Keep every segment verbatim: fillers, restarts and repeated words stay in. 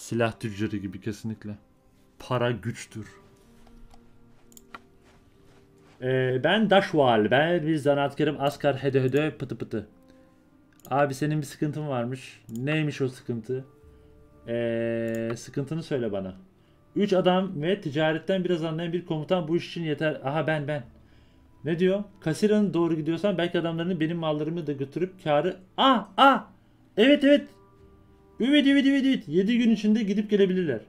Silah tüccarı gibi kesinlikle. Para güçtür. Ee, ben Dashwall. Ben bir zanaatkarım. Asgar hede hede pıtı pıtı. Abi senin bir sıkıntın varmış. Neymiş o sıkıntı? Ee, sıkıntını söyle bana. Üç adam ve ticaretten biraz anlayan bir komutan bu iş için yeter. Aha ben ben. Ne diyor? Kasiran'a doğru gidiyorsan belki adamlarını benim mallarımı da götürüp karı... Aa! Aa! Evet evet! Evet evet evet evet! Yedi gün içinde gidip gelebilirler.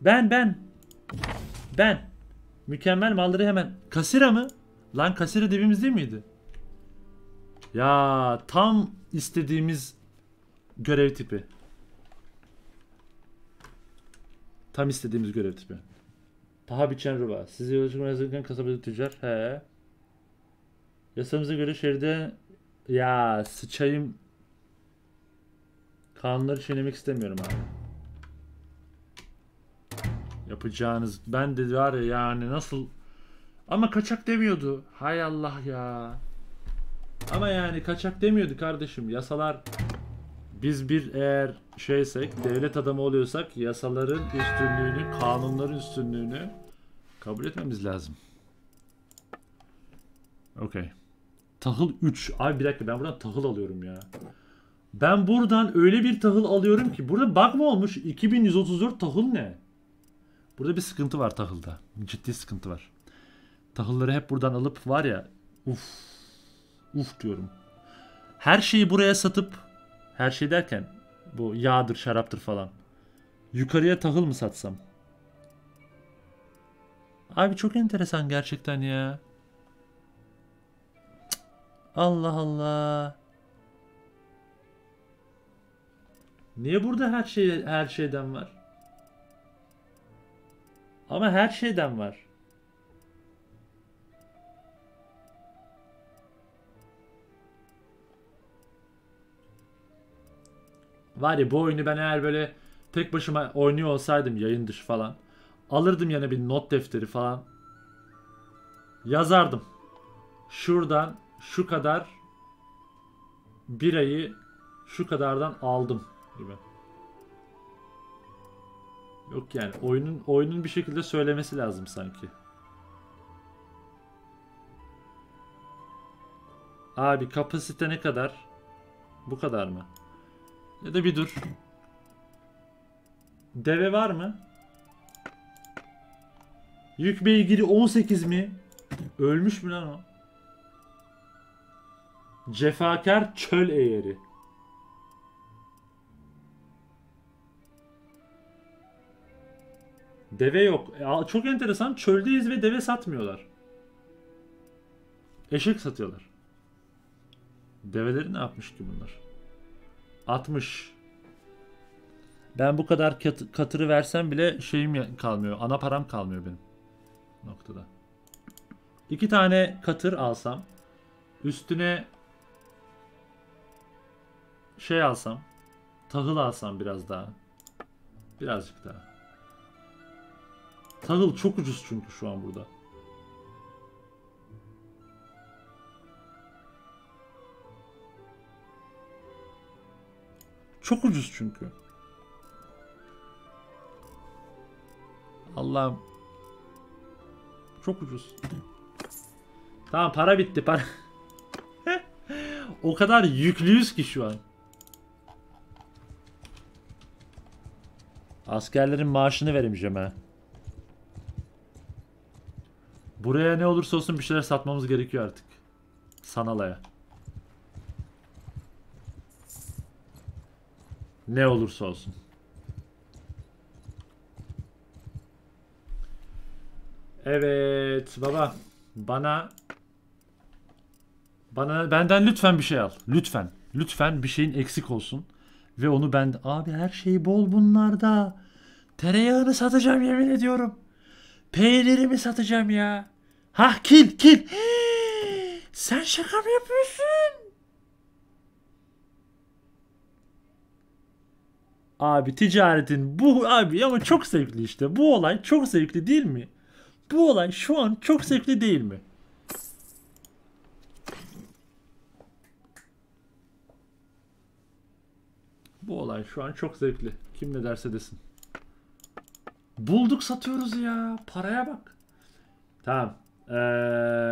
Ben ben! Ben! Mükemmel malları hemen... Kasira mı? Lan Kasira dibimiz değil miydi? Ya tam istediğimiz görev tipi. Tam istediğimiz görev tipi. Taha Biçen Ruba. Sizi yolculuk hazırlıkken kasabada tüccar. He. Yasamıza göre şehirde... Ya sıçayım. Kanunları çiğnemek istemiyorum abi. Yapacağınız... Ben de var ya yani nasıl... Ama kaçak demiyordu. Hay Allah ya. Ama yani kaçak demiyordu kardeşim. Yasalar... Biz bir eğer şeysek, devlet adamı oluyorsak yasaların üstünlüğünü, kanunların üstünlüğünü kabul etmemiz lazım. Okey. Tahıl üç. Abi bir dakika ben buradan tahıl alıyorum ya. Ben buradan öyle bir tahıl alıyorum ki. Burada bug mı olmuş? iki bin yüz otuz dört tahıl ne? Burada bir sıkıntı var tahılda. Ciddi sıkıntı var. Tahılları hep buradan alıp var ya. Uf. Uf diyorum. Her şeyi buraya satıp. Her şey derken bu yağdır, şaraptır falan. Yukarıya tahıl mı satsam? Abi çok enteresan gerçekten ya. Allah Allah. Niye burada her şey her şeyden var? Ama her şeyden var. Var ya bu oyunu ben eğer böyle tek başıma oynuyor olsaydım yayın dışı falan. Alırdım yana bir not defteri falan. Yazardım. Şuradan şu kadar birayı şu kadardan aldım gibi. Yok yani oyunun oyunun bir şekilde söylemesi lazım sanki. Abi kapasite ne kadar? Bu kadar mı? Ya da bir dur. Deve var mı? Yük beygiri on sekiz mi? Ölmüş mü lan o? Cefakar çöl eğeri. Deve yok. E, çok enteresan. Çöldeyiz ve deve satmıyorlar. Eşek satıyorlar. Develeri ne yapmış ki bunlar? altmış. Ben bu kadar kat, katırı versem bile şeyim kalmıyor. Ana param kalmıyor benim. Noktada. İki tane katır alsam. Üstüne şey alsam. Tahıl alsam biraz daha. Birazcık daha. Tahıl çok ucuz çünkü şu an burada. Çok ucuz çünkü. Allah'ım. Çok ucuz. Tamam para bitti para. O kadar yüklüyüz ki şu an. Askerlerin maaşını veremeyeceğim ha. Buraya ne olursa olsun bir şeyler satmamız gerekiyor artık. Sanalaya. Ne olursa olsun. Evet baba. Bana bana benden lütfen bir şey al. Lütfen. Lütfen bir şeyin eksik olsun. Ve onu ben... Abi her şeyi bol bunlarda. Tereyağını satacağım yemin ediyorum. Peynirimi satacağım ya. Hah kil kil. Hii, sen şaka mı yapıyorsun? Abi ticaretin bu abi ama çok zevkli işte. Bu olay çok zevkli değil mi? Bu olay şu an çok zevkli değil mi? Bu olay şu an çok zevkli. Kim ne derse desin. Bulduk, satıyoruz ya. Paraya bak. Tamam. Ee,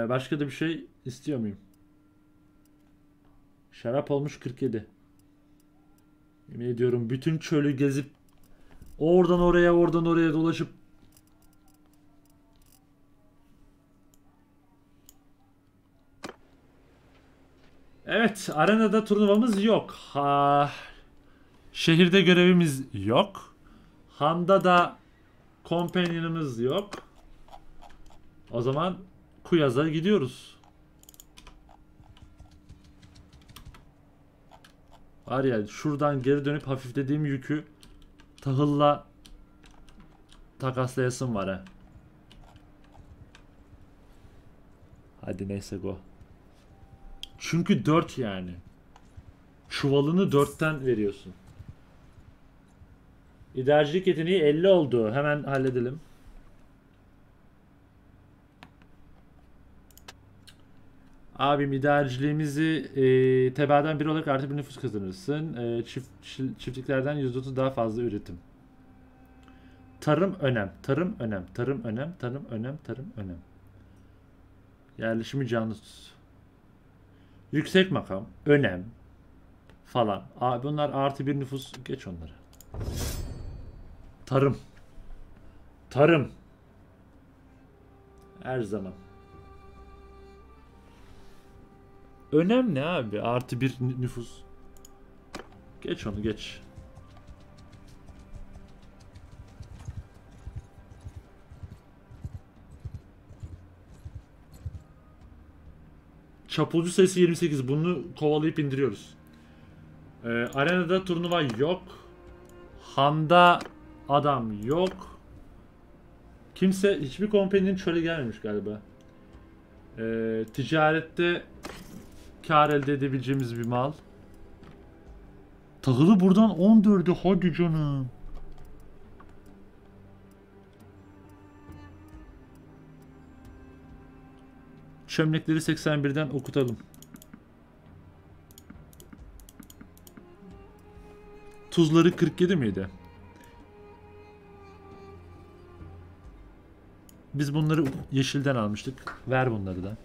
başka da bir şey istiyor muyum? Şarap olmuş kırk yedi. Yemin ediyorum bütün çölü gezip oradan oraya oradan oraya dolaşıp evet, arenada turnuvamız yok. Ha, şehirde görevimiz yok. Handa da companions yok. O zaman Kuyaz'a gidiyoruz. Var ya, şuradan geri dönüp hafiflediğim yükü tahılla takaslayasım var ha. Hadi neyse go. Çünkü dört yani. Çuvalını dörtten veriyorsun. İdarecilik yeteneği elli oldu. Hemen halledelim. Abim idareciliğimizi e, tebaadan biri olarak artı bir nüfus kazanırsın. E, çift, çiftliklerden yüzde otuz daha fazla üretim. Tarım önem. Tarım önem. Tarım önem. Tarım önem. Tarım önem. Yerleşimi canlı tut. Yüksek makam. Önem. Falan. Abi bunlar artı bir nüfus. Geç onları. Tarım. Tarım. Her zaman. Önem ne abi? Artı bir nüfus. Geç onu geç. Çapulcu sayısı yirmi sekiz. Bunu kovalayıp indiriyoruz. Ee, arenada turnuva yok. Handa adam yok. Kimse, hiçbir kompaninin çöle gelmemiş galiba. Ee, ticarette kar elde edebileceğimiz bir mal. Tahılı buradan on dörde hadi canım. Çömlekleri seksen birden okutalım. Tuzları kırk yedi miydi? Biz bunları yeşilden almıştık. Ver bunları da.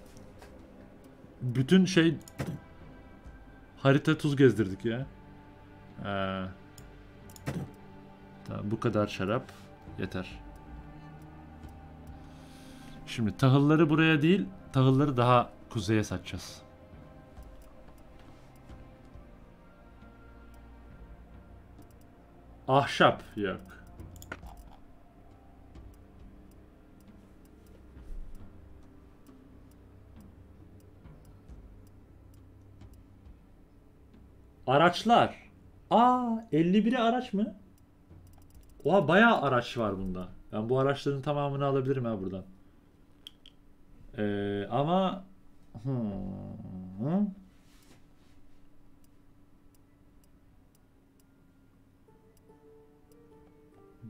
Bütün şey harita tuz gezdirdik ya. Ee, tamam, bu kadar şarap yeter. Şimdi tahılları buraya değil, tahılları daha kuzeye satacağız. Ahşap yok. Araçlar. Aa, elli biri araç mı? Oha, bayağı araç var bunda. Ben bu araçların tamamını alabilirim ha buradan. Ee, ama hmm.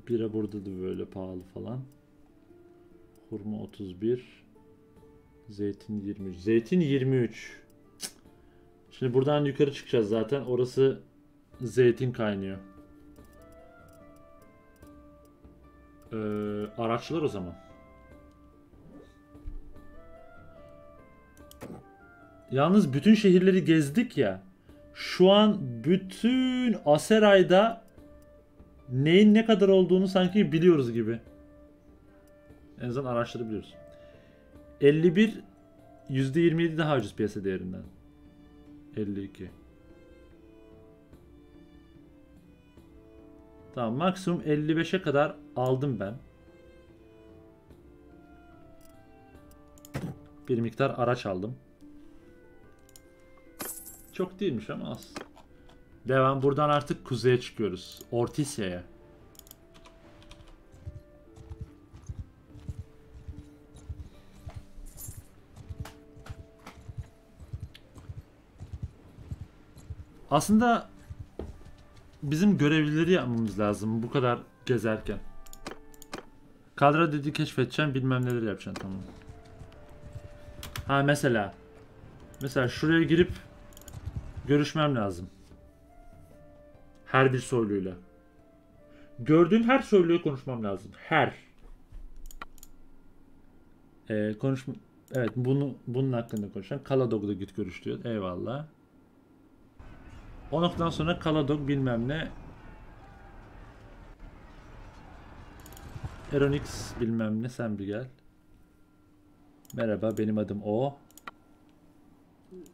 Bira burada da böyle pahalı falan. Hurma otuz bir. Zeytin yirmi üç. Zeytin yirmi üç. Şimdi buradan yukarı çıkacağız zaten. Orası zeytin kaynıyor. Ee, araçlar o zaman. Yalnız bütün şehirleri gezdik ya. Şu an bütün Aseray'da neyin ne kadar olduğunu sanki biliyoruz gibi. En azından araçları biliyoruz. elli bir yüzde yirmi yedi daha ucuz piyasa değerinden. elli iki. Tamam, maksimum elli beşe kadar aldım ben. Bir miktar araç aldım. Çok değilmiş ama az. Devam, buradan artık kuzeye çıkıyoruz. Ortisya'ya. Aslında bizim görevlileri yapmamız lazım bu kadar gezerken. Kadra dedi keşfedeceğim, bilmem neler yapacağım, tamam. Ha mesela. Mesela şuraya girip görüşmem lazım. Her bir soyluyla. Gördüğüm her soyluyu konuşmam lazım. Her. Ee, konuşma... Evet, bunu, bunun hakkında konuşan Kaladogu'da git görüş diyor. Eyvallah. O noktadan sonra Kaladog bilmem ne. Eronix bilmem ne, sen bir gel. Merhaba, benim adım O.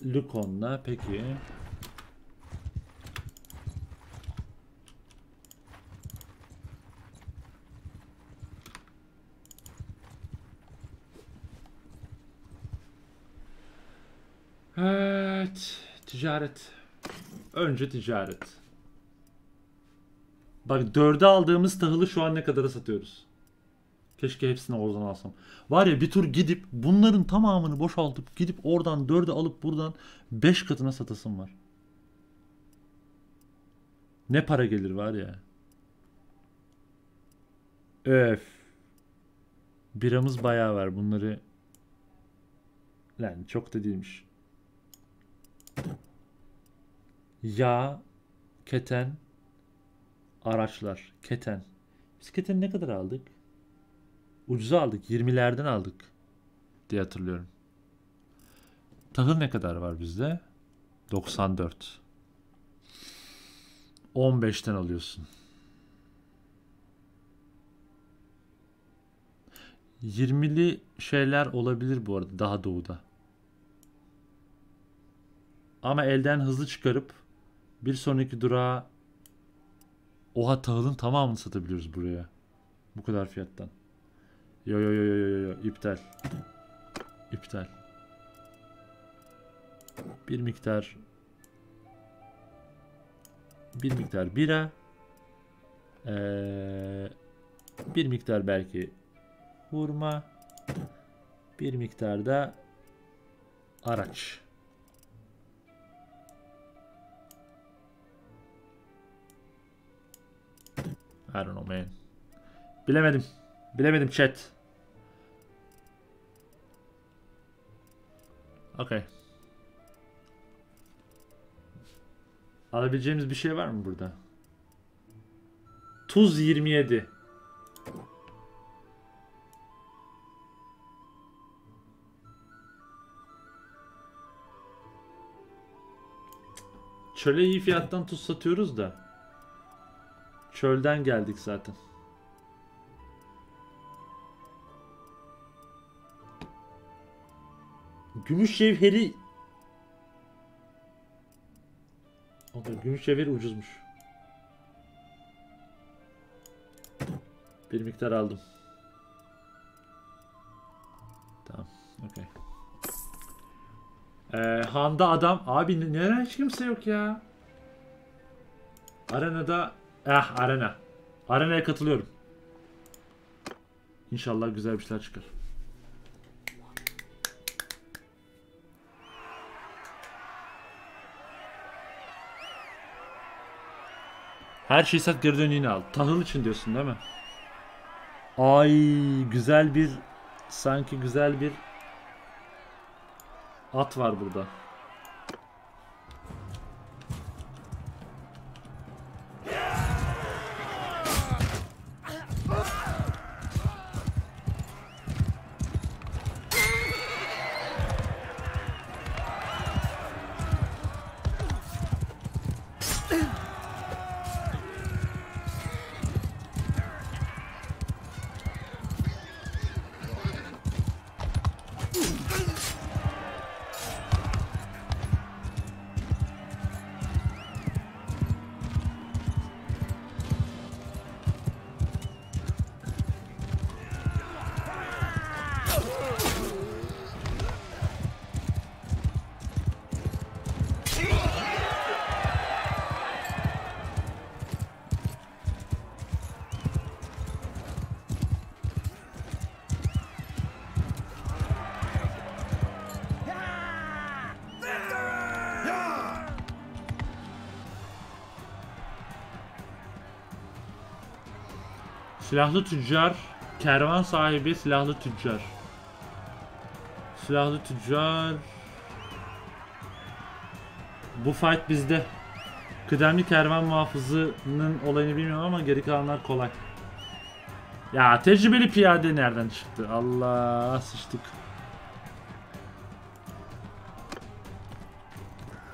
Lykon'la peki. Evet, ticaret. Önce ticaret. Bak dörde aldığımız tahılı şu an ne kadara satıyoruz? Keşke hepsini oradan alsam. Var ya, bir tur gidip bunların tamamını boşaltıp gidip oradan dörde alıp buradan beş katına satasım var. Ne para gelir var ya. Öf. Biramız bayağı var bunları. Lan çok da değilmiş. Yağ, keten, araçlar, keten. Biz keteni ne kadar aldık? Ucuza aldık, yirmilerden aldık diye hatırlıyorum. Tahıl ne kadar var bizde? doksan dört. on beşten alıyorsun. yirmili şeyler olabilir bu arada daha doğuda. Ama elden hızlı çıkarıp bir sonraki durağa oha tahılın tamamını satabiliyoruz buraya. Bu kadar fiyattan. Yo yo yo yo yo yo iptal. İptal. Bir miktar bir miktar bira, ee, bir miktar belki hurma, bir miktar da araç. I don't know man. Bilemedim. Bilemedim chat. Okay. Alabileceğimiz bir şey var mı burada? Tuz yirmi yedi. Çöle iyi fiyattan tuz satıyoruz da. Çölden geldik zaten. Gümüş cevheri. Okay, gümüş cevheri ucuzmuş. Bir miktar aldım. Tamam. Okay. Ee, Han'da adam. Abi neden hiç kimse yok ya? Arenada. Ah arena. Arena'ya katılıyorum. İnşallah güzel bir şeyler çıkar. Her şeyi sat, geri dön yine al. Tahıl için diyorsun değil mi? Ay güzel bir, sanki güzel bir at var burada. Silahlı tüccar, kervan sahibi, silahlı tüccar. Silahlı tüccar. Bu fight bizde. Kıdemli kervan muhafızının olayını bilmiyorum ama geri kalanlar kolay. Ya tecrübeli piyade nereden çıktı? Allah sıçtık.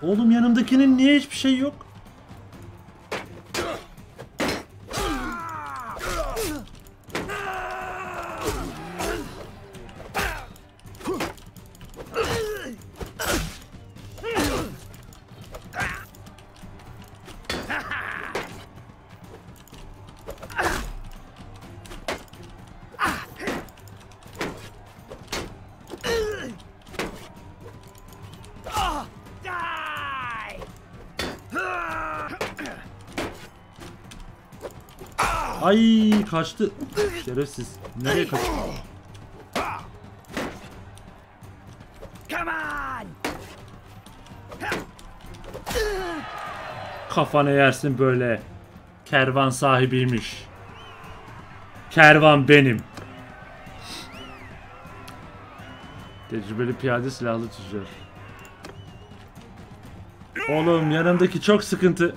Oğlum yanımdakinin niye hiçbir şey yok? Ay kaçtı. Şerefsiz. Nereye kaçtı? Kafana yersin böyle. Kervan sahibiymiş. Kervan benim. Tecrübeli piyade silahlı tüccar. Oğlum yanımdaki çok sıkıntı.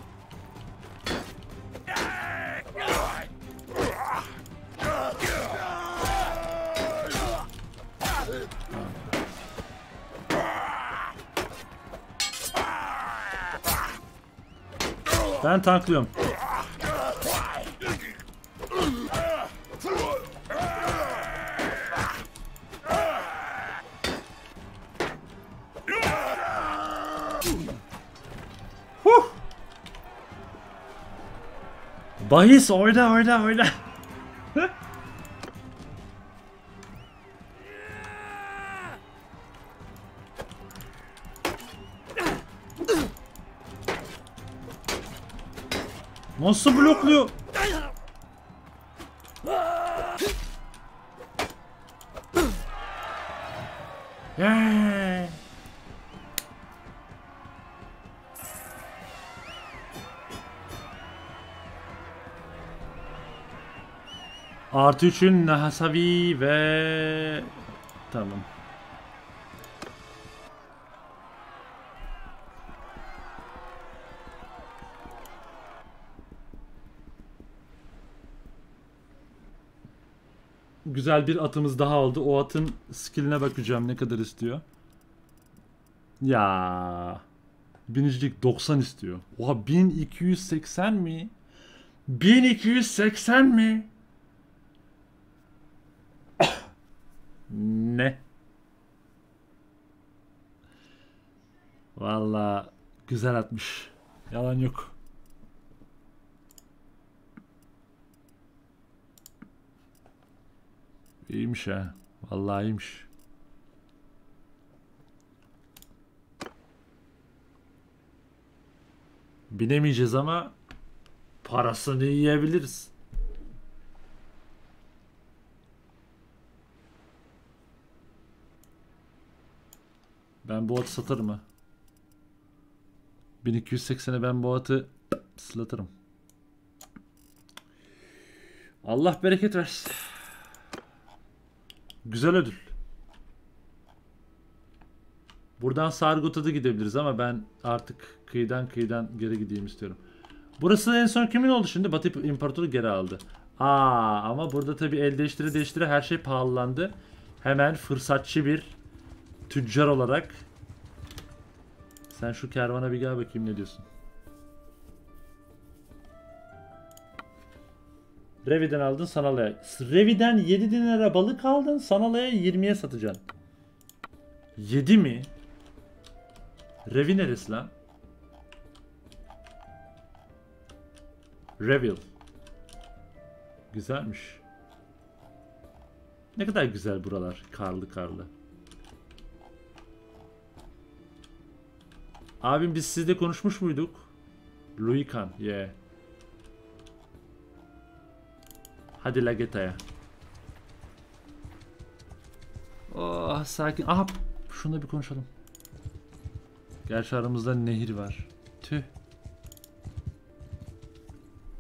Ben tanklıyorum. Huh. Bahis orada orada orada. Nasıl blokluyor? Artı üçün Nahasavi ve tamam. Güzel bir atımız daha oldu. O atın skilline bakacağım ne kadar istiyor. Ya binicilik doksan istiyor. Oha bin iki yüz seksen mi? bin iki yüz seksen mi? Ne? Vallahi güzel atmış. Yalan yok. İyiymiş ha. Vallahi iyiymiş. Binemeyeceğiz ama parasını yiyebiliriz. Ben bu atı satarım ha. bin iki yüz seksene ben bu atı sılatırım. Allah bereket versin. Güzel ödül. Buradan Sargot'a da gidebiliriz ama ben artık kıyıdan kıyıdan geri gideyim istiyorum. Burası en son kimin oldu şimdi? Batı İmparatoru geri aldı. Aa, ama burada tabi el değiştire değiştire her şey pahalandı. Hemen fırsatçı bir tüccar olarak. Sen şu kervana bir gel bakayım ne diyorsun. Revi'den aldın Sanala'ya. Revi'den yedi dinara balık aldın. Sanala'ya yirmiye satacaksın. yedi mi? Revi neresi lan? Revil. Güzelmiş. Ne kadar güzel buralar. Karlı karlı. Abim biz sizle konuşmuş muyduk? Louis Kahn. Yeah. Hadi Lageta'ya. Oh sakin. Aha şunu bir konuşalım. Gerçi aramızda nehir var. Tüh.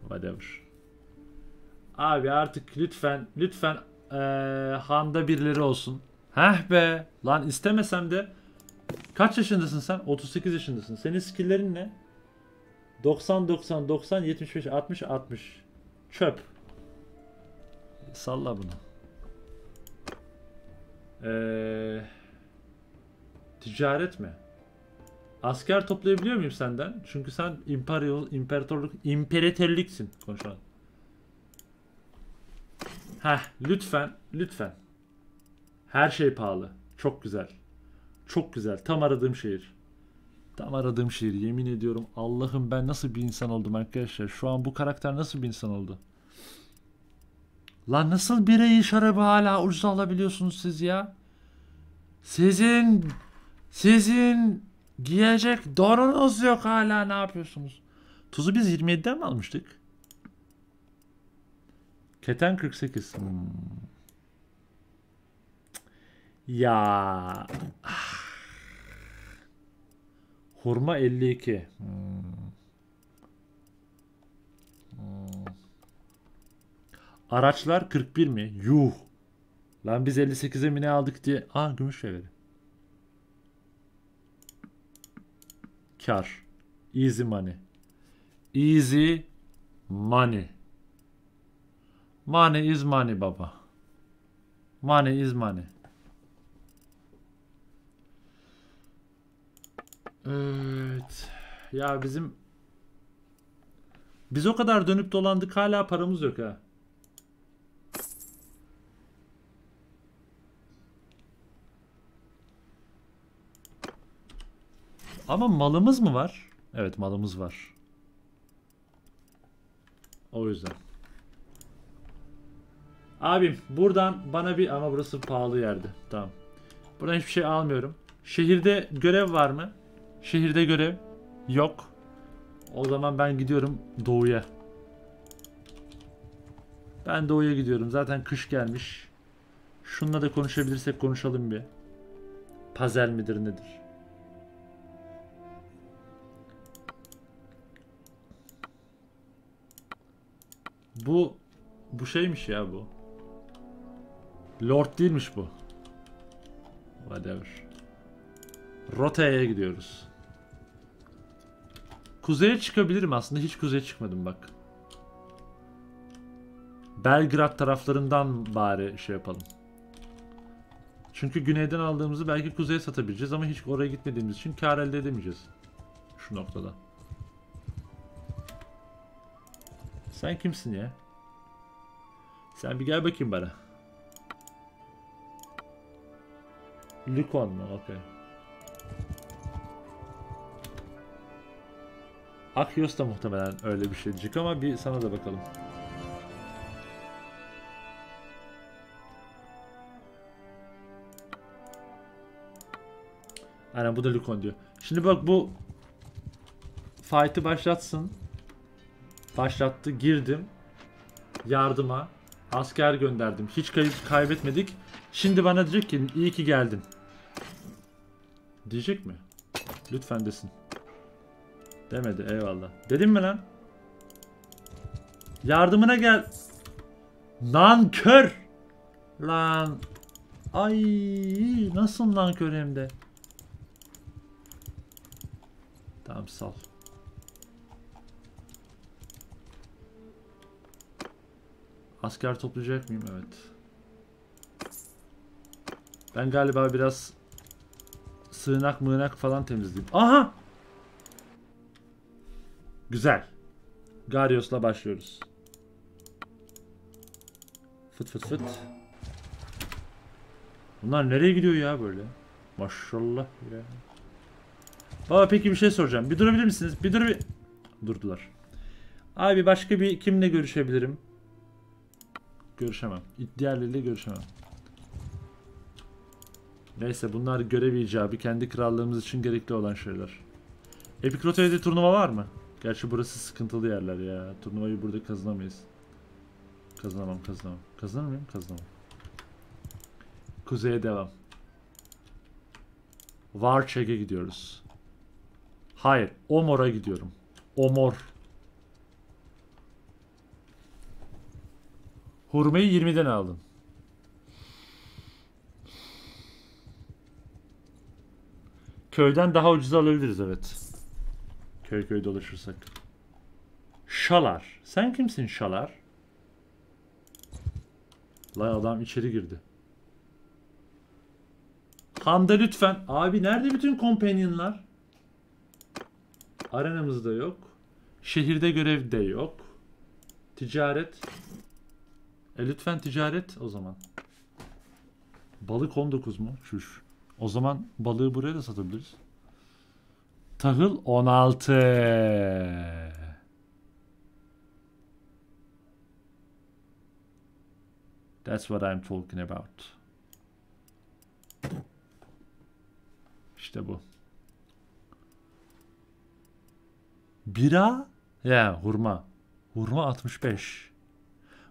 Vadevur. Abi artık lütfen lütfen ee, handa birileri olsun. Heh be. Lan istemesem de. Kaç yaşındasın sen? otuz sekiz yaşındasın. Senin skill'lerin ne? doksan doksan doksan yetmiş beş altmış altmış. Çöp. Salla bunu. Ee, ticaret mi? Asker toplayabiliyor muyum senden? Çünkü sen imperial, imparatorluk, imparatorliksin konuşan. Heh, lütfen, lütfen. Her şey pahalı. Çok güzel. Çok güzel. Tam aradığım şehir. Tam aradığım şehir. Yemin ediyorum Allah'ım, ben nasıl bir insan oldum arkadaşlar. Şu an bu karakter nasıl bir insan oldu? Lan nasıl bireyi şarabı hala ucuz alabiliyorsunuz siz ya? Sizin sizin giyecek donunuz yok hala, ne yapıyorsunuz? Tuzu biz yirmi yediden mi almıştık? Keten kırk sekiz. Hmm. Ya. Ah. Hurma elli iki. Hmm. Hmm. Araçlar kırk bir mi? Yuh. Lan biz elli sekize mi ne aldık diye. Ah, gümüş şeveri. Kar. Easy money. Easy money. Money is money baba. Money is money. Evet. Ya bizim biz o kadar dönüp dolandık, hala paramız yok ha. Ama malımız mı var? Evet, malımız var. O yüzden. Abim buradan bana bir, ama burası pahalı yerdi. Tamam. Buradan hiçbir şey almıyorum. Şehirde görev var mı? Şehirde görev yok. O zaman ben gidiyorum doğuya. Ben doğuya gidiyorum. Zaten kış gelmiş. Şununla da konuşabilirsek konuşalım bir. Pazar midir nedir? Bu bu şeymiş ya bu. Lord değilmiş bu. Vadevur. Rota'ya gidiyoruz. Kuzeye çıkabilirim aslında. Hiç kuzeye çıkmadım bak. Belgrad taraflarından bari şey yapalım. Çünkü güneyden aldığımızı belki kuzeye satabileceğiz ama hiç oraya gitmediğimiz için kar elde edemeyeceğiz. Şu noktada. Sen kimsin ya? Sen bir gel bakayım bana. Lykon mu? Okey. Akyos da muhtemelen öyle bir şeycik ama bir sana da bakalım. Aynen, bu da Lykon diyor. Şimdi bak, bu fight'ı başlatsın. Başlattı, girdim. Yardıma asker gönderdim. Hiç kayıp kaybetmedik. Şimdi bana diyecek ki iyi ki geldin. Diyecek mi? Lütfen desin. Demedi, eyvallah. Dedim mi lan? Yardımına gel. Nankör. Lan. Ay, nasıl nankör hem de. Tamam, sal. Asker toplayacak mıyım? Evet. Ben galiba biraz sığınak mığınak falan temizleyeyim. Aha! Güzel. Garios'la başlıyoruz. Fıt fıt fıt. Bunlar nereye gidiyor ya böyle? Maşallah ya. Baba peki bir şey soracağım. Bir durabilir misiniz? Bir dur bir... Durdular. Abi başka bir kimle görüşebilirim? Görüşemem. Diğerleriyle görüşemem. Neyse, bunlar görev icabı. Kendi krallığımız için gerekli olan şeyler. Epikrote'de turnuva var mı? Gerçi burası sıkıntılı yerler ya. Turnuvayı burada kazanamayız. Kazanamam, kazanamam. Kazanır mıyım? Kazanamam. Kuzeye devam. Varçek'e gidiyoruz. Hayır, Omor'a gidiyorum. Omor. Hurmayı yirmiden aldım. Köyden daha ucuza alabiliriz, evet. Köy köy dolaşırsak. Şalar. Sen kimsin Şalar? Lay adam içeri girdi. Hamda lütfen. Abi nerede bütün companionlar? Arenamızda yok. Şehirde görev de yok. Ticaret. E lütfen ticaret o zaman. Balık on dokuz mu? Şuş. O zaman balığı buraya da satabiliriz. Tahıl on altı. That's what I'm talking about. İşte bu. Bira? Ya yeah, hurma. Hurma altmış beş.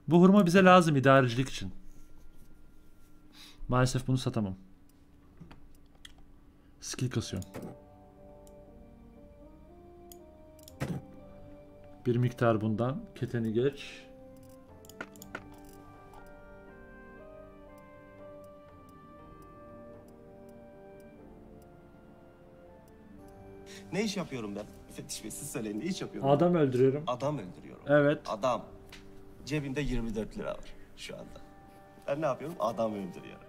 Bu hurma bize lazım idarecilik için. Maalesef bunu satamam. Skill kasıyorum. Bir miktar bundan. Keteni geç. Ne iş yapıyorum ben? Fetiş Bey siz söyleyin ne iş yapıyorum? Adam ben? Öldürüyorum. Adam öldürüyorum. Evet. Adam. Cebimde yirmi dört lira var şu anda. Ben ne yapıyorum? Adam öldürüyorum.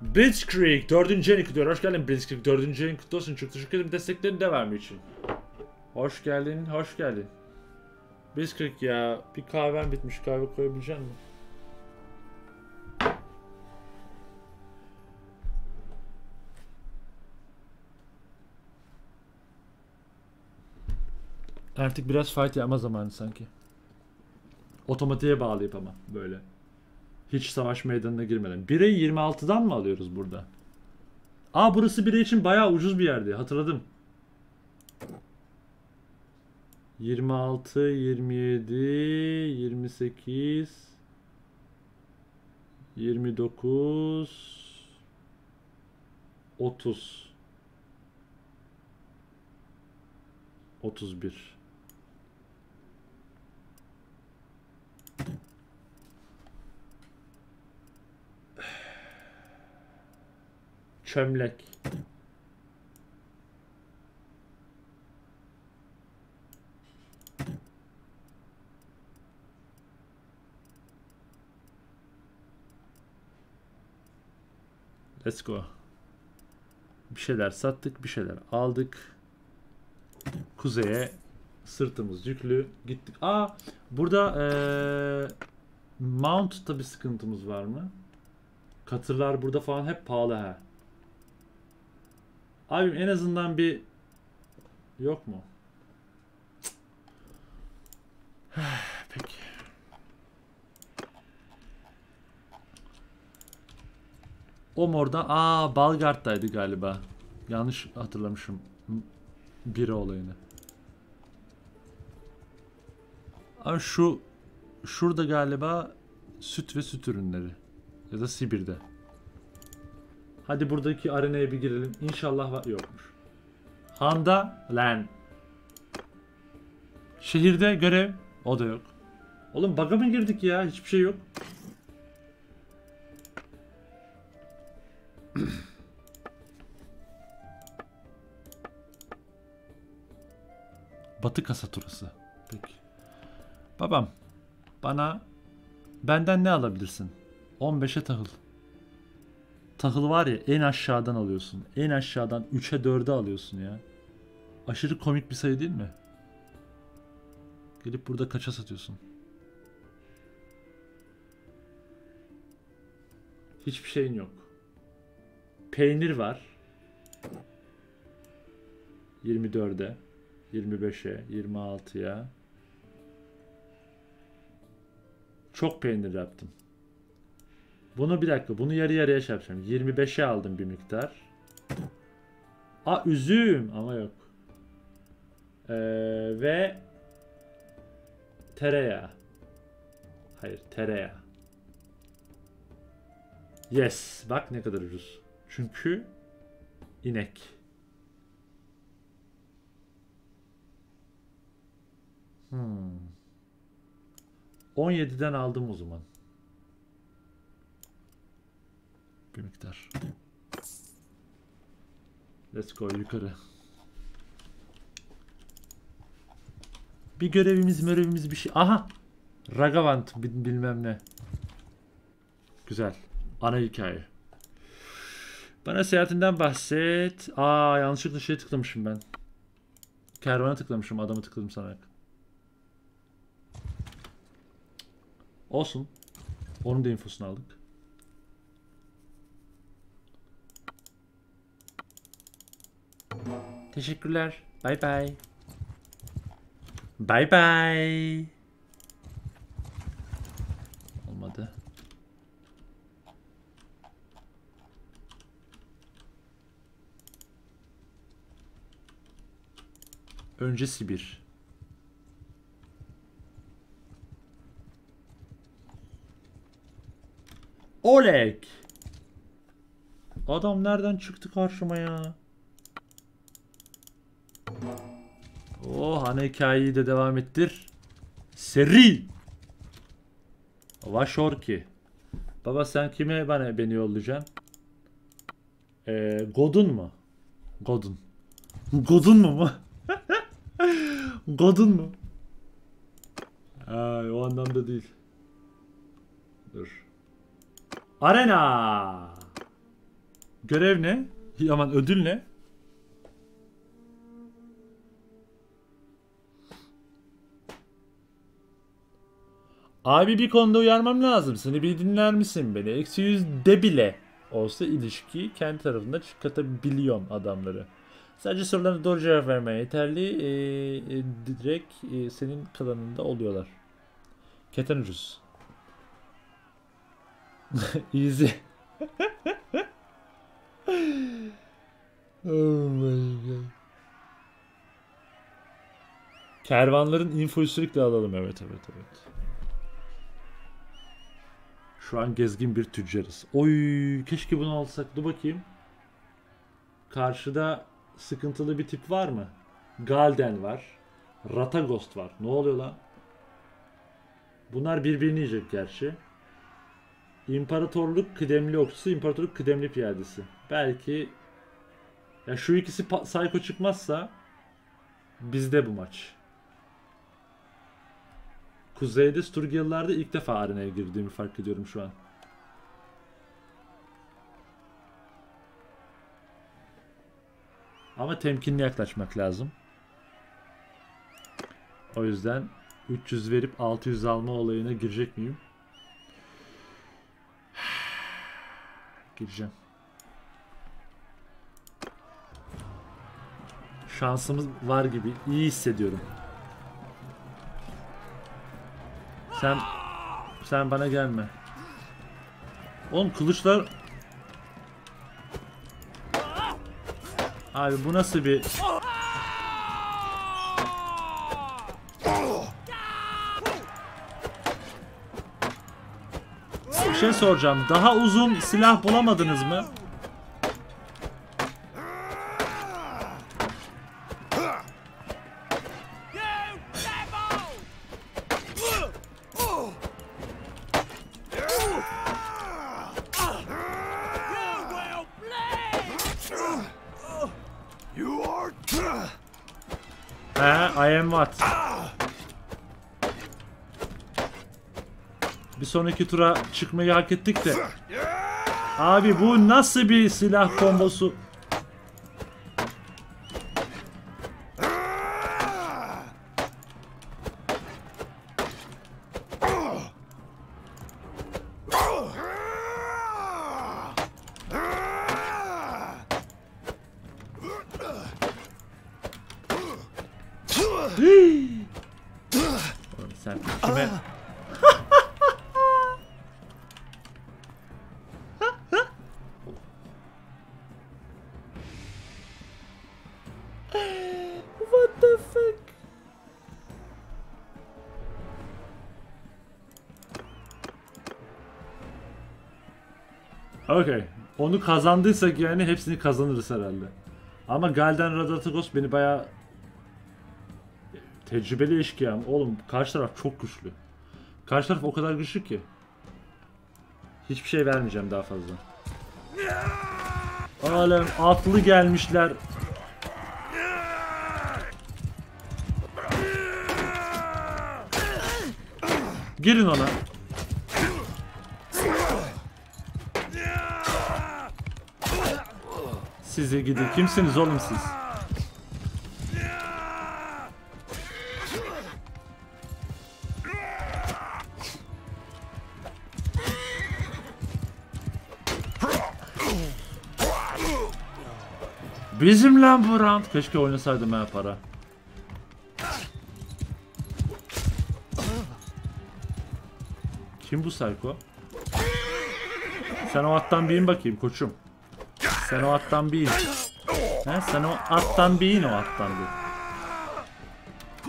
Bridge Creek dördüncü yeni kutluyor. Hoş geldin Bridge Creek dördüncü yeni kutlu olsun. Çok teşekkür ederim desteklerini de verme için. Hoş geldin, hoş geldin. Bridge Creek ya. Bir kahven bitmiş. Kahve koyabilecek misin? Artık biraz fight yapma zamanı sanki. Otomatiğe bağlayıp ama böyle. Hiç savaş meydanına girmeden. bire yirmi altıdan mı alıyoruz burada? Aa burası bire için bayağı ucuz bir yerdi. Hatırladım. yirmi altı, yirmi yedi, yirmi sekiz, yirmi dokuz, otuz, otuz bir. Çömlek. Let's go. Bir şeyler sattık, bir şeyler aldık. Kuzeye sırtımız yüklü gittik. Aa, burada ee, mount tabi sıkıntımız var mı? Katırlar burada falan hep pahalı ha. Abim en azından bir yok mu? Peki. Omor'da aa Balgart'taydı galiba. Yanlış hatırlamışım. Biri olayını. Abi şu şurada galiba süt ve süt ürünleri ya da Sibir'de. Hadi buradaki arenaya bir girelim. İnşallah var yokmuş. Handa lan. Şehirde görev o da yok. Oğlum bug'a mı girdik ya? Hiçbir şey yok. Batı kasaturası. Peki. Babam bana benden ne alabilirsin? on beşe tahıl. Tahıl var ya en aşağıdan alıyorsun. En aşağıdan üçe dörde alıyorsun ya. Aşırı komik bir sayı değil mi? Gelip burada kaça satıyorsun? Hiçbir şeyin yok. Peynir var. yirmi dörde, yirmi beşe, yirmi altıya. Çok peynir yaptım. Bunu bir dakika, bunu yarı yarıya çarpacağım. yirmi beşe aldım bir miktar. Aa üzüm ama yok. Ee, ve tereyağı. Hayır tereyağı. Yes, bak ne kadar ucuz. Çünkü inek. Hmm. on yediden aldım o zaman. Bir miktar. Let's go yukarı. Bir görevimiz mörevimiz bir şey. Aha. Ragavant bilmem ne. Güzel. Ana hikaye. Bana seyahatinden bahset. Aa, yanlışlıkla şeye tıklamışım ben. Kervana tıklamışım. Adamı tıkladım sanarak. Olsun. Onun da infosunu aldık. Teşekkürler. Bye bye. Bye bye. Olmadı. Önce Sibir. Oleg. Adam nereden çıktı karşıma ya? Oh, ana hikayeyi de devam ettir. Seri. Vaşorki. Baba sen kime bana beni yollayacaksın? Ee, Godun mu? Godun. Godun mu mu? Godun mu? Ay, o anlamda değil. Dur. Arena. Görev ne? Aman, ödül ne? Abi bir konuda uyarmam lazım. Seni bir dinler misin beni? Eksi yüzde bile olsa ilişkiyi kendi tarafında çıkartabiliyorum adamları. Sadece sorularına doğru cevap vermeye yeterli. Ee, e, direkt e, senin kalanında oluyorlar. Keten ucuz. Easy. Oh my god. Kervanların infoyu sürekli alalım. Evet evet evet. Şu an gezgin bir tüccarız. Oy, keşke bunu alsak. Dur bakayım. Karşıda sıkıntılı bir tip var mı? Galden var. Rataghost var. Ne oluyor lan? Bunlar birbirini yiyecek gerçi. İmparatorluk kıdemli okçusu, imparatorluk kıdemli piyadesi. Belki ya şu ikisi psycho çıkmazsa bizde bu maç. Kuzeyde Sturgev'lerde ilk defa arenaya girdiğimi fark ediyorum şu an. Ama temkinli yaklaşmak lazım. O yüzden üç yüz verip altı yüz alma olayına girecek miyim? Gireceğim. Şansımız var gibi, iyi hissediyorum. Sen sen bana gelme. Oğlum kılıçlar. Abi bu nasıl bir? Bir şey soracağım. Daha uzun silah bulamadınız mı? Sonraki tura çıkmayı hak ettik de. Abi bu nasıl bir silah kombosu? Okay. Onu kazandıysak yani hepsini kazanırız herhalde. Ama Galden Radatagos beni bayağı tecrübeli eşkıyam. Oğlum karşı taraf çok güçlü. Karşı taraf o kadar güçlü ki. Hiçbir şey vermeyeceğim daha fazla. Alem atlı gelmişler. Girin ona. Size gidin. Kimsiniz oğlum siz? Bizim lan bu round. Keşke oynasaydım ha para. Kim bu Salko? Sen o attan bin bakayım koçum. Sen o attan bin. He, sen o attan bin o attan bin.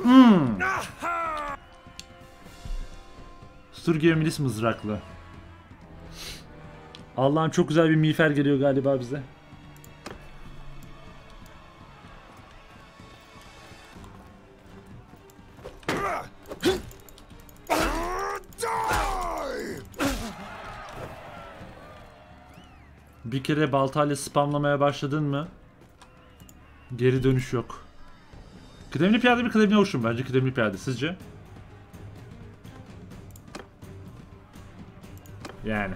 Hmm. Sturgev milis mızraklı. Allah'ım çok güzel bir miğfer geliyor galiba bize. Bir kere baltayla spamlamaya başladın mı geri dönüş yok. Kıdemli piyade mi? Kıdemli hoşum bence. Kıdemli piyade sizce? Yani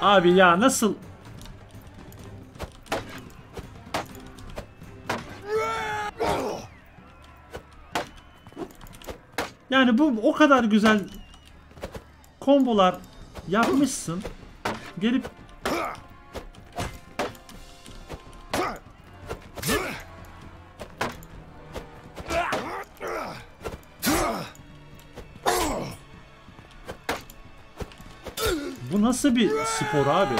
abi ya nasıl? Yani bu o kadar güzel kombolar yapmışsın. Gelip bu nasıl bir spor abi?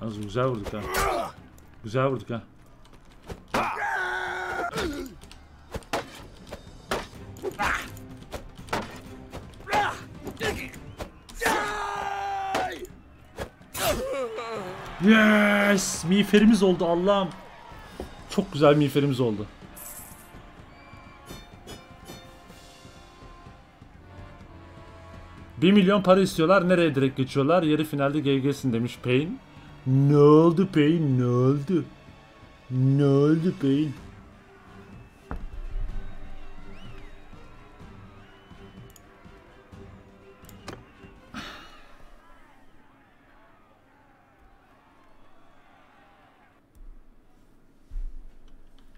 Az güzel vurduk ha. Güzel vurduk ha. Yes! Miğferimiz oldu Allah'ım. Çok güzel miğferimiz oldu. bir milyon para istiyorlar. Nereye direkt geçiyorlar? Yarı finalde G G'sin demiş Pain. Ne oldu Pain? Ne oldu? Ne oldu Pain?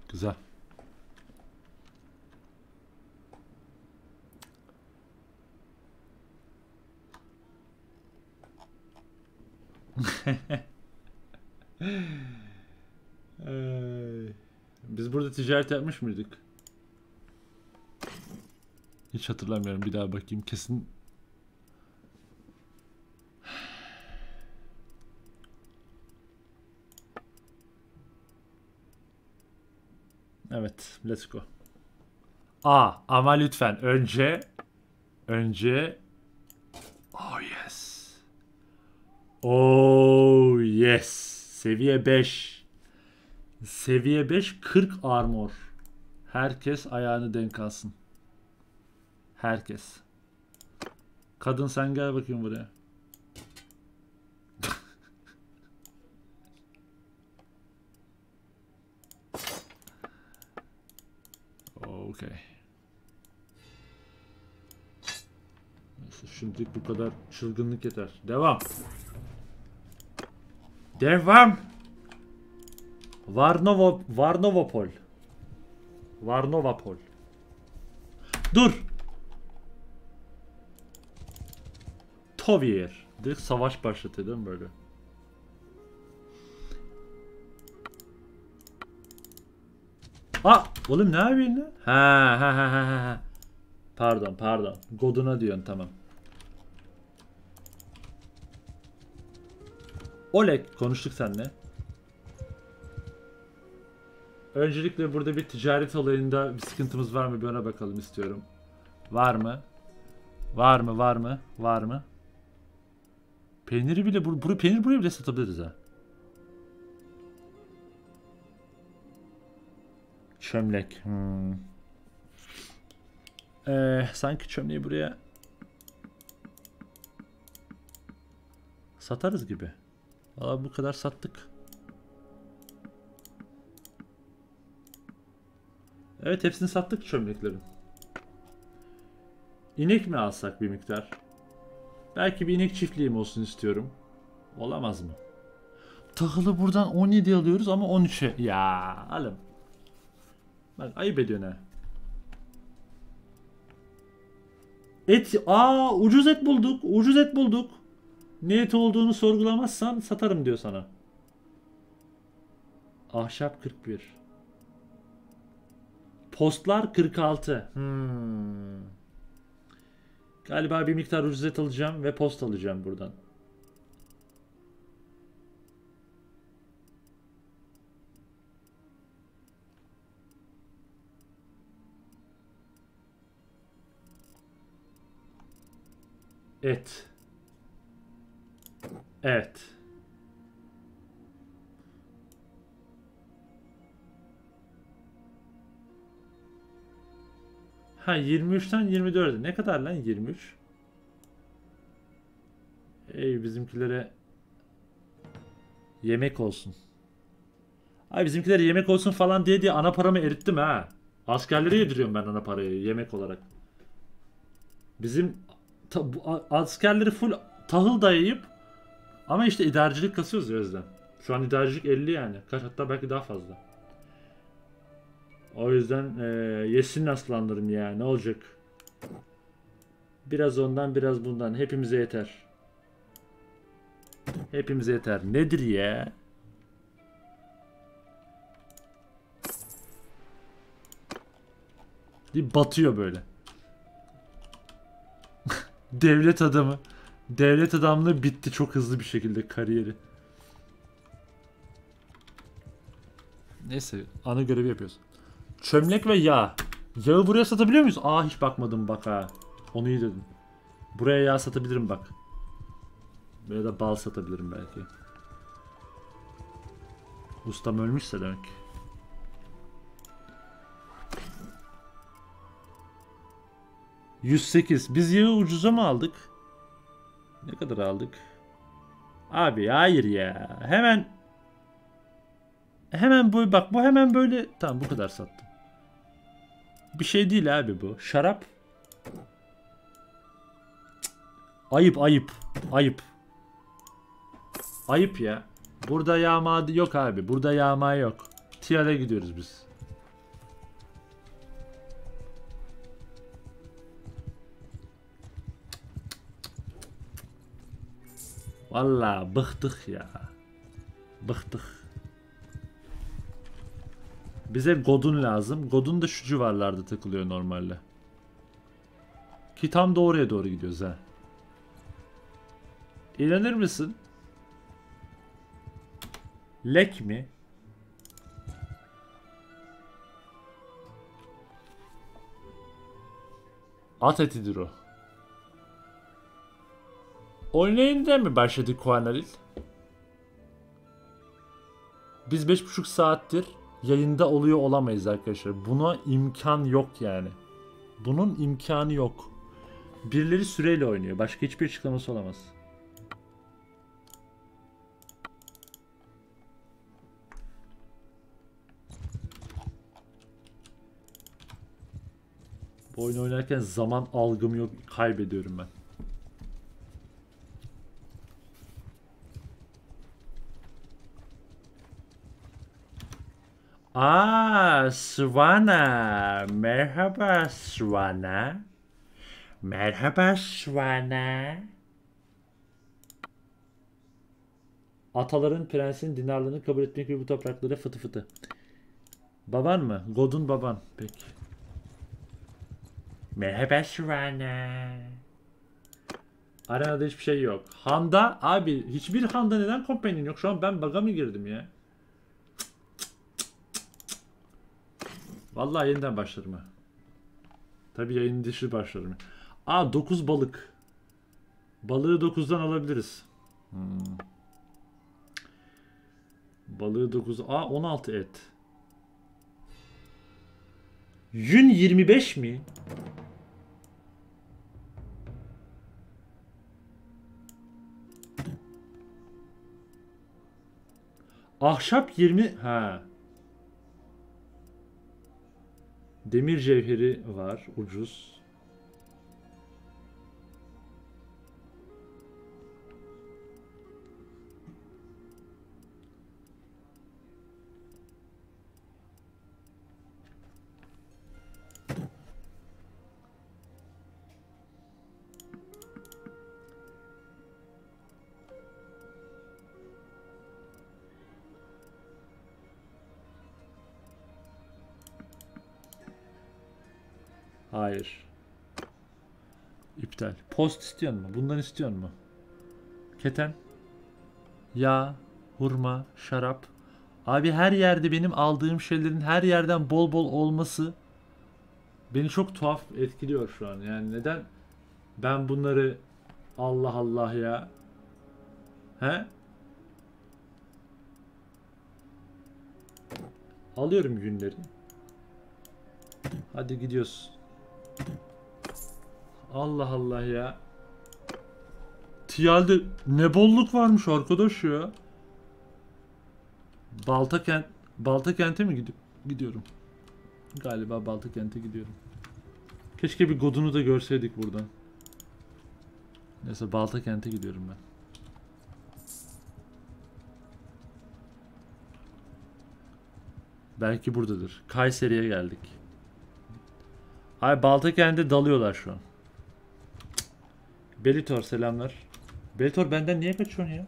Güzel. ee, biz burada ticaret yapmış mıydık? Hiç hatırlamıyorum. Bir daha bakayım. Kesin. Evet, let's go. Aa, ama lütfen önce önce oh yes. Oh yes. Seviye beş. Seviye beş kırk armor. Herkes ayağını denk alsın. Herkes. Kadın sen gel bakayım buraya. Okay. Neyse, şimdilik bu kadar çılgınlık yeter. Devam. Devam. Varnovo Varnovapol. Varnovapol. Dur. Tovier. Direkt savaş başlatıyor değil mi böyle? Ha oğlum ne yapıyorsun lan? Ha ha ha ha. Pardon pardon. Godun'a diyorsun tamam. Oleg konuştuk seninle. Öncelikle burada bir ticaret olayında bir sıkıntımız var mı bir ona bakalım istiyorum. Var mı? Var mı var mı? Var mı? Peyniri bile bur bur peynir buraya bile satabiliriz ha. Çömlek. Hmm. Ee, sanki çömleği buraya satarız gibi. Valla bu kadar sattık. Evet, hepsini sattık çömleklerin. İnek mi alsak bir miktar? Belki bir inek çiftliğim olsun istiyorum. Olamaz mı? Tahılı buradan on yedi alıyoruz ama on üçe. Ya alım. Bak ayıp ediyorsun ha. Et. Aa, ucuz et bulduk. Ucuz et bulduk. Ne et olduğunu sorgulamazsan satarım diyor sana. Ahşap kırk bir. Postlar kırk altı. Hmm. Galiba bir miktar ucuz et alacağım ve post alacağım buradan. Et. Evet. Ha, yirmi üçten yirmi dörde. Ne kadar lan yirmi üç? Ey bizimkilere yemek olsun. Ay bizimkilere yemek olsun falan diye diye ana paramı erittim ha. Askerlere yediriyorum ben ana parayı yemek olarak. Bizim ta, bu, askerleri full tahıl dayayıp ama işte idarecilik kasıyoruz ya yüzden. Şu an idarecilik elli yani. Kaç, hatta belki daha fazla. O yüzden e, yesin aslanlarım ya. Ne olacak? Biraz ondan biraz bundan. Hepimize yeter. Hepimize yeter. Nedir ya? Batıyor böyle. Devlet adamı. Devlet adamlığı bitti çok hızlı bir şekilde kariyeri. Neyse, ana görevi yapıyoruz. Çömlek ve yağ. Yağı buraya satabiliyor muyuz? Aa, hiç bakmadım bak ha. Onu iyi dedim. Buraya yağ satabilirim bak. Böyle de bal satabilirim belki. Ustam ölmüşse demek. yüz sekiz. Biz yağı ucuza mı aldık? Ne kadar aldık? Abi hayır ya. Hemen Hemen bu bak bu hemen böyle. Tamam, bu kadar sattım. Bir şey değil abi bu. Şarap. Ayıp ayıp. Ayıp. Ayıp ya. Burada yağma yok abi. Burada yağma yok. Tiyale gidiyoruz biz. Vallahi bıktık ya. Bıktık. Bize Godun lazım. Godun da şu civarlarda takılıyor normalde. Ki tam da oraya doğru gidiyoruz ha. İnanır mısın? Lek mi? At etidir o. Online'de mi başladı Quanaril? Biz beş buçuk saattir yayında oluyor olamayız arkadaşlar. Buna imkan yok yani. Bunun imkanı yok. Birileri süreyle oynuyor. Başka hiçbir açıklaması olamaz. Bu oyunu oynarken zaman algım yok. Kaybediyorum ben. Aaa, Swana. Merhaba Swana. Merhaba Swana. Ataların prensin dinarlığını kabul etmek gibi bu topraklara fıtı fıtı. Baban mı? Godun baban. Peki. Merhaba Swana. Arenada hiçbir şey yok. Handa abi, hiçbir handa neden kompanyon yok? Şu an ben bug'a mı girdim ya? Vallahi yeniden başlarım ha. Tabii yayın dışı başlarım. Aa, dokuz balık. Balığı dokuzdan alabiliriz. Hmm. Balığı dokuz. Aa, on altı et. Yün yirmi beş mi? Ahşap yirmi. Ha. Demir cevheri var, ucuz. Hayır. İptal. Post istiyor mu? Bundan istiyor mu? Keten. Yağ, hurma, şarap. Abi her yerde benim aldığım şeylerin her yerden bol bol olması beni çok tuhaf etkiliyor şu an. Yani neden ben bunları Allah Allah ya. He? Alıyorum günleri. Hadi gidiyoruz. Allah Allah ya. T L'de ne bolluk varmış arkadaş ya. Baltakent, Baltakent'e mi gidip gidiyorum? Galiba Baltakent'e gidiyorum. Keşke bir Godun'u da görseydik buradan. Neyse Baltakent'e gidiyorum ben. Belki buradadır. Kayseri'ye geldik. Ay Baltakent'e dalıyorlar şu an. Belitor selamlar. Belitor benden niye kaçıyorsun ya?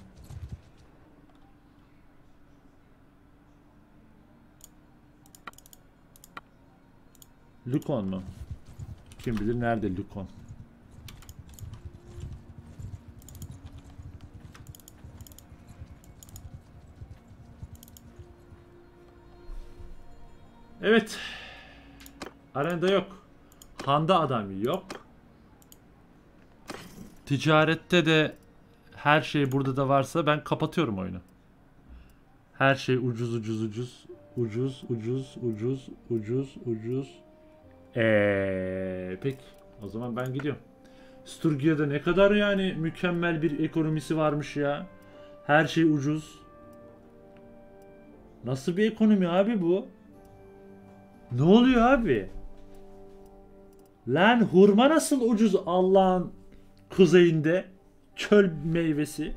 Lykon mu? Kim bilir nerede Lykon? Evet. Arenada yok. Handa adam yok. Ticarette de her şey burada da varsa ben kapatıyorum oyunu. Her şey ucuz ucuz ucuz ucuz ucuz ucuz ucuz ucuz. Eee peki o zaman ben gidiyorum. Sturgev'de ne kadar yani mükemmel bir ekonomisi varmış ya. Her şey ucuz. Nasıl bir ekonomi abi bu? Ne oluyor abi? Lan hurma nasıl ucuz Allah'ın kuzeyinde? Çöl meyvesi.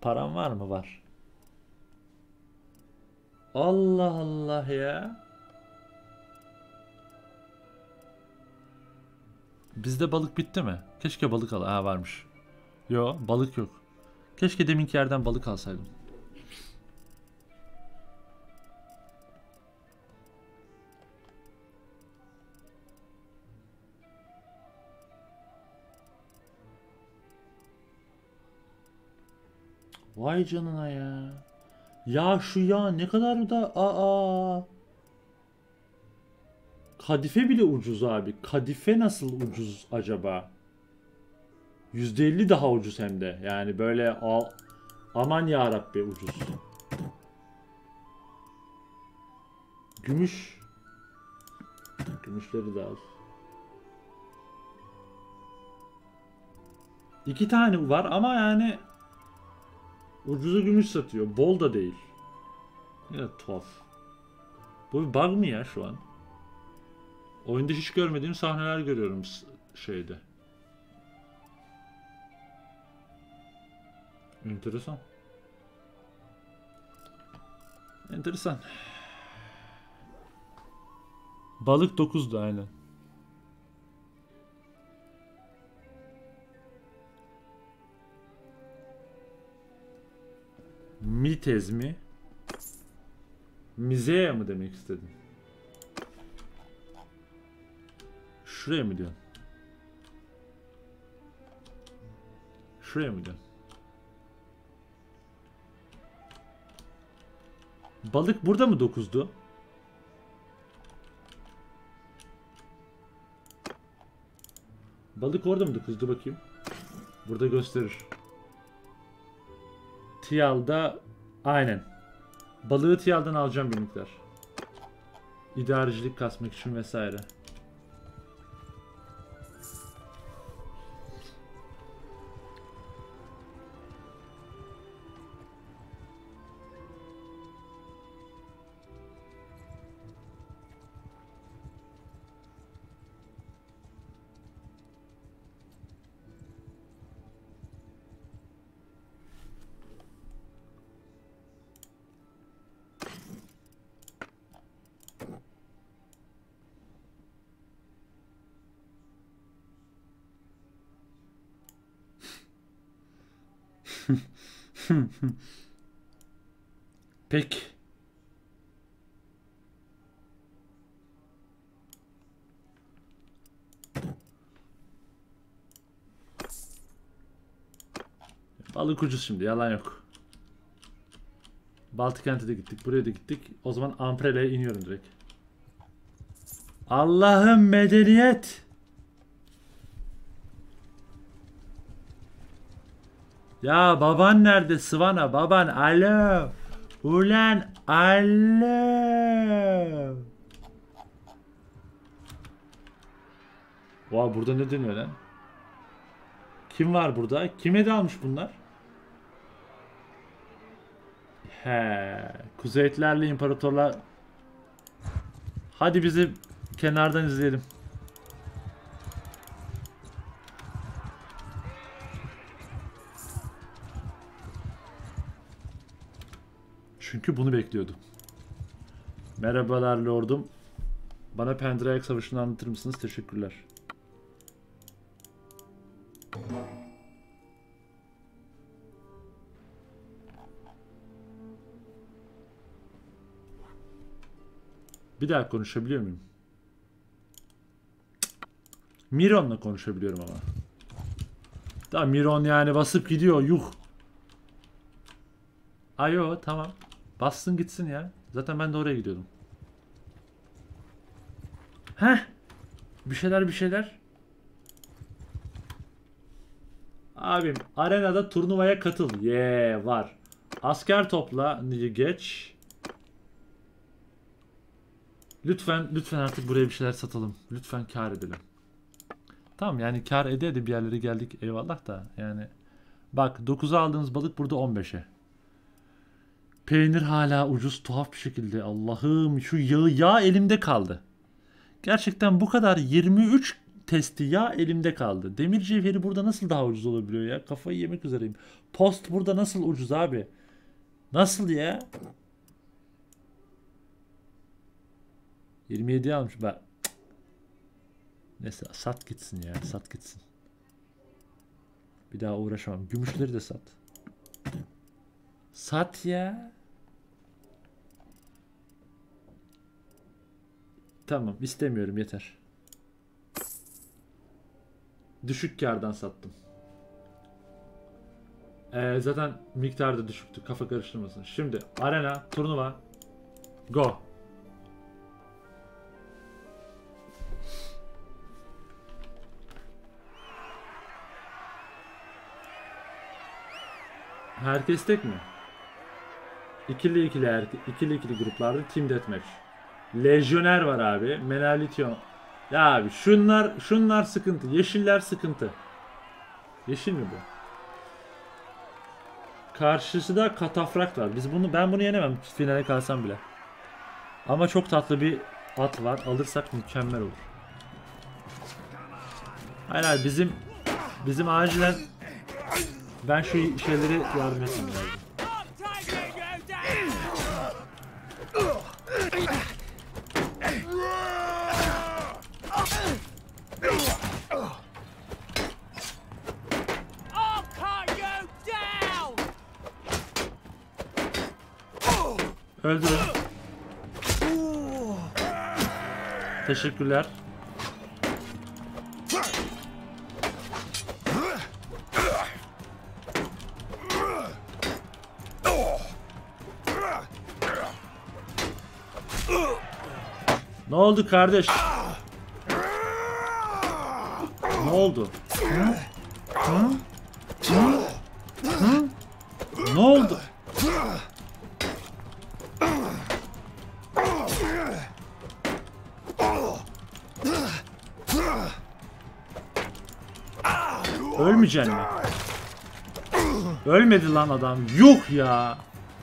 Param var mı? Var. Allah Allah ya. Bizde balık bitti mi? Keşke balık al. Ha varmış. Yo balık yok. Keşke deminki yerden balık alsaydım. Vay canına ya. Ya şu ya ne kadar da aa. Kadife bile ucuz abi. Kadife nasıl ucuz acaba? yüzde elli daha ucuz hem de. Yani böyle al, aman ya Rabbi ucuz. Gümüş. Gümüşleri de al. İki tane var ama yani ucuza gümüş satıyor. Bol da değil. Ya tuhaf. Bu bir bug mı ya şu an? Oyunda hiç görmediğim sahneler görüyorum şeyde. Enteresan. Enteresan. Balık dokuzdu aynen. Mitez mi? Mizeye mi demek istedim? Şuraya mı diyorsun? Şuraya mı diyorsun? Balık burada mı dokuzdu? Balık orada mı dokuzdu bakayım? Burada gösterir. Tial'da aynen. Balığı Tial'dan alacağım bir miktar. İdarecilik kasmak için vesaire. Peki. Balık ucuz şimdi, yalan yok. Baltakent'e de gittik, buraya da gittik. O zaman Amprele'ye iniyorum direkt. Allah'ım medeniyet. Ya baban nerede Swana? Baban alo. Ulan alo. Vay, burada ne dönüyor lan? Kim var burada? Kime dalmış bunlar? He, Kuzeyitlerle imparatorlar. Hadi bizi kenardan izleyelim. Çünkü bunu bekliyordum. Merhabalar lordum. Bana Pendragon savaşını anlatır mısınız? Teşekkürler. Bir daha konuşabiliyor muyum? Miron'la konuşabiliyorum ama. Da Miron yani basıp gidiyor. Yuh. Ayo tamam. Bassın gitsin ya. Zaten ben de oraya gidiyordum. Heh. Bir şeyler bir şeyler. Abim arenada turnuvaya katıl. Ye yeah, var. Asker topla. Geç. Lütfen lütfen artık buraya bir şeyler satalım. Lütfen kar edelim. Tamam yani kar ede ede bir yerlere geldik. Eyvallah da yani. Bak dokuza aldığınız balık burada on beşe. Peynir hala ucuz tuhaf bir şekilde. Allah'ım şu yağı, yağ elimde kaldı. Gerçekten bu kadar yirmi üç testi yağ elimde kaldı. Demir cevheri burada nasıl daha ucuz olabiliyor ya? Kafayı yemek üzereyim. Post burada nasıl ucuz abi? Nasıl ya? yirmi yediye almış. Bak. Neyse sat gitsin ya. Sat gitsin. Bir daha uğraşamam. Gümüşleri de sat. Sat ya. Tamam istemiyorum yeter. Düşük kardan sattım. Ee, zaten miktarda düşüktü, kafa karıştırmasın. Şimdi arena turnuva go. Herkes tek mi? İkili ikili ikili ikili gruplarda team deathmatch. Lejyoner var abi. Menalityon. Ya abi şunlar şunlar sıkıntı. Yeşiller sıkıntı. Yeşil mi bu? Karşısı da katafrakt var. Biz bunu ben bunu yenemem finale kalsam bile. Ama çok tatlı bir at var. Alırsak mükemmel olur. Hayır abi bizim bizim acilen ben şu şeyleri yardım etmem lazım. Öldürün. Teşekkürler. Ne oldu kardeş? Ne oldu? Ha? Ha? Ha? Ne oldu? Ölmeyeceksin mi? Ölmedi lan adam. Yuh ya.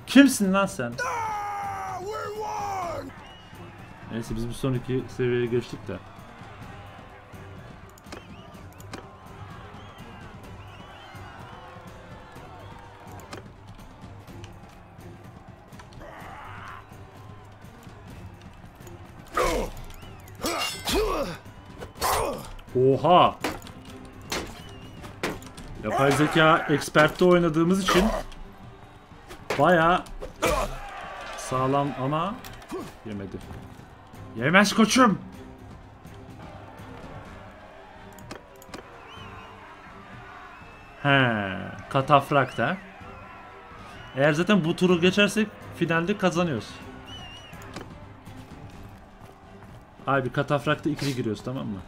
Kimsin lan sen? Neyse biz bir sonraki seviyeye geçtik de. Oha. Yapay zeka expert'te oynadığımız için bayağı sağlam ama yemedi. Yemez koçum. He, katafrakta. Eğer zaten bu turu geçersek finalde kazanıyoruz. Abi katafrakta ikili giriyoruz, tamam mı?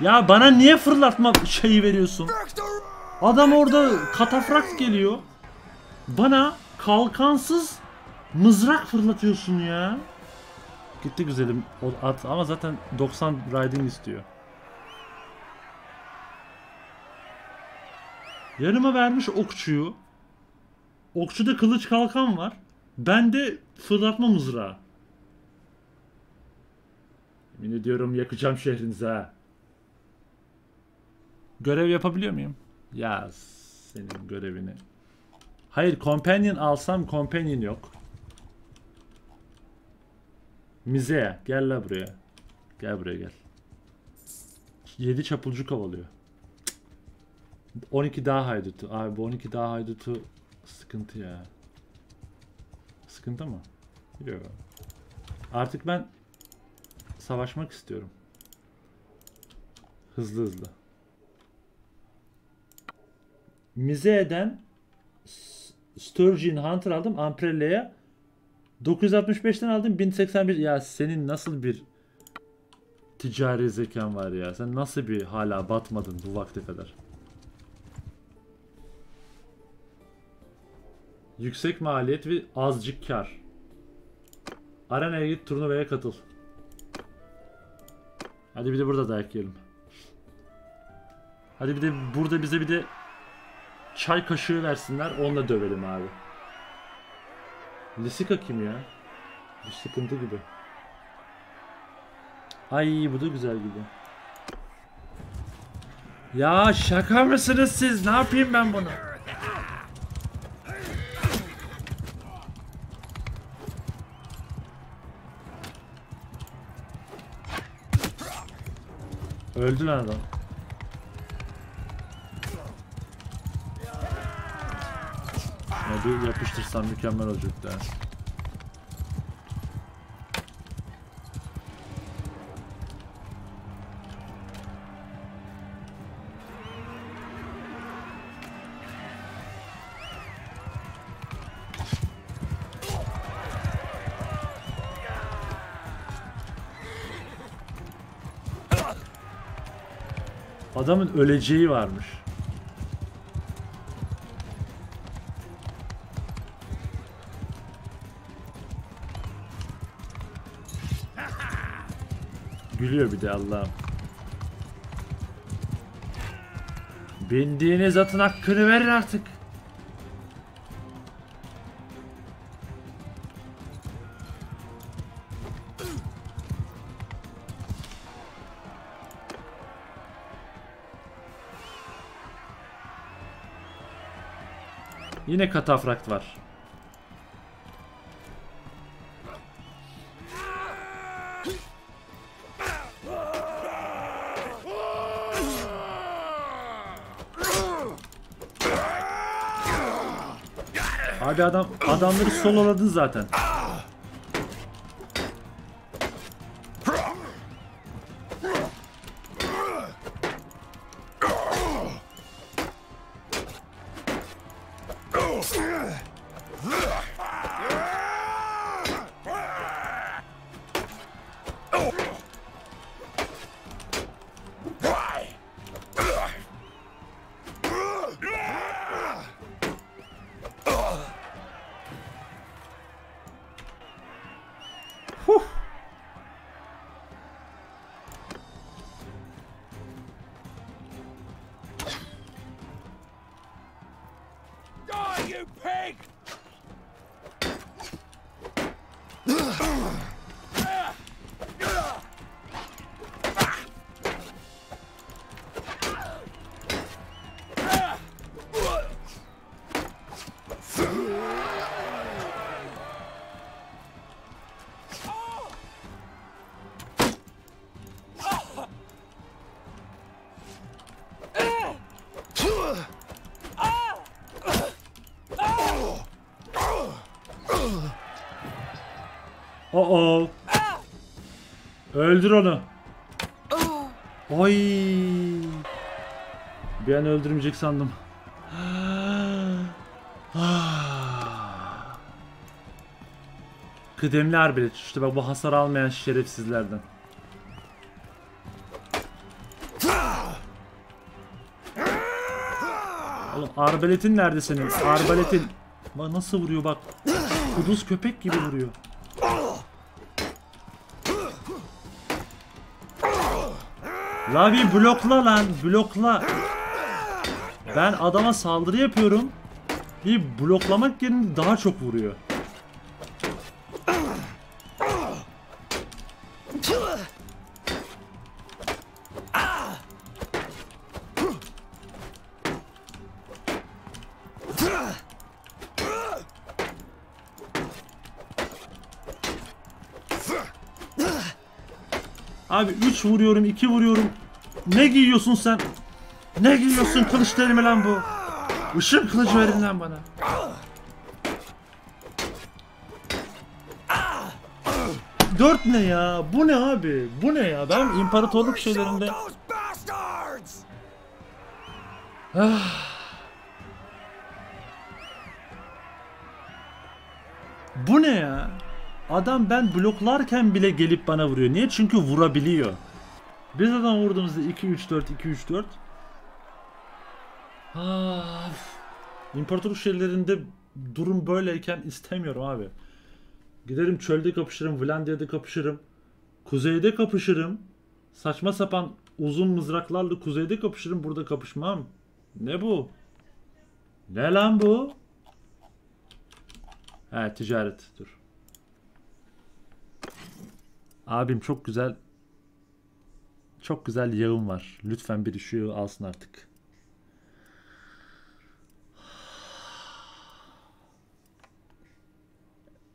Ya bana niye fırlatma şeyi veriyorsun? Adam orada katafrakt geliyor. Bana kalkansız mızrak fırlatıyorsun ya. Gitti güzelim at ama zaten doksan riding istiyor. Yanıma vermiş okçuyu. Okçuda kılıç kalkan var. Bende fırlatma mızrağı. Yemin ediyorum yakacağım şehrinizi ha. Görev yapabiliyor muyum? Ya senin görevini. Hayır, companion alsam companion yok. Mize gel la buraya. Gel buraya gel. yedi çapulcu kovalıyor. on iki daha haydutu. Abi bu on iki daha haydutu sıkıntı ya. Sıkıntı mı? Yok. Artık ben savaşmak istiyorum. Hızlı hızlı. Mize'den Sturgeon Hunter aldım. Amprella'ya dokuz yüz altmış beş'ten aldım. bin seksen bir. Ya senin nasıl bir ticari zekan var ya. Sen nasıl bir hala batmadın bu vakte kadar. Yüksek maliyet ve azcık kar. Arena'ya git, turnuvaya katıl. Hadi bir de burada dayak yiyelim. Hadi bir de burada bize bir de çay kaşığı versinler, onunla dövelim abi. Lisika kim ya? Bir sıkıntı gibi. Ay bu da güzel gibi. Ya şaka mısınız siz? Ne yapayım ben bunu? Öldü lan adam. Bir yapıştırsam mükemmel olacaktı. Adamın öleceği varmış. Gülüyor bir de Allah'ım. Bindiğiniz atın hakkını verin artık. Yine katafrakt var. Abi adam adamları sololadın zaten. Uh-oh. Öldür onu. Oy. Bir an öldürmeyecek sandım. Kıdemli arbelet. İşte bak bu hasar almayan şerefsizlerden. Oğlum arbeletin nerede senin? Arbeletin. Bak nasıl vuruyor bak. Kuduz köpek gibi vuruyor. Lavi blokla lan, blokla. Ben adama saldırı yapıyorum. Bir bloklamak yerine daha çok vuruyor. Abi üç vuruyorum, iki vuruyorum. Ne giyiyorsun sen? Ne giyiyorsun? Kılıç değil mi lan bu? Işın kılıcı verin lan bana. Dört ne ya? Bu ne abi? Bu ne ya? Ben imparatorluk şeylerinde... Bu ne ya? Adam ben bloklarken bile gelip bana vuruyor. Niye? Çünkü vurabiliyor. Biz adam vurduğumuzda iki üç dört iki üç dört. Ah, İmparatorluk şehirlerinde durum böyleyken istemiyorum abi. Giderim çölde kapışırım, Vlandia'da kapışırım, kuzeyde kapışırım. Saçma sapan uzun mızraklarla kuzeyde kapışırım, burada kapışmam. Ne bu? Ne lan bu? He, ticaret. Dur. Abim çok güzel, çok güzel yağım var. Lütfen biri şu yağı alsın artık.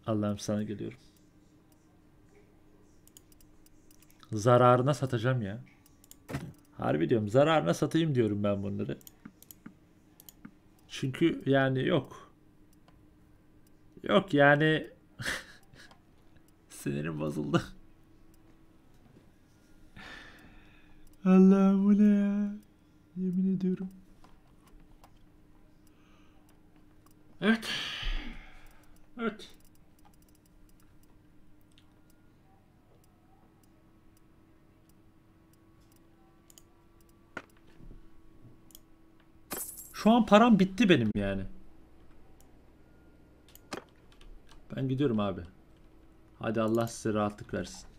Allah'ım sana geliyorum. Zararına satacağım ya. Harbi diyorum, zararına satayım diyorum ben bunları. Çünkü yani yok. Yok yani. Sinirim bozuldu. Allah bu ne ya? Yemin ediyorum. Evet. Evet. Şu an param bitti benim yani. Ben gidiyorum abi. Hadi Allah size rahatlık versin.